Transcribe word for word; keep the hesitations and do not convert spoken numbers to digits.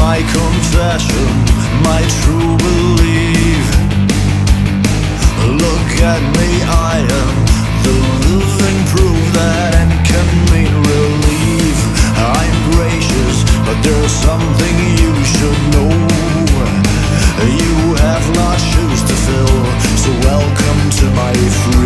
My confession, my true belief. Look at me, I am the living proof that end can mean relief. I'm gracious, but there's something you should know. You have large shoes to fill, so welcome to my free.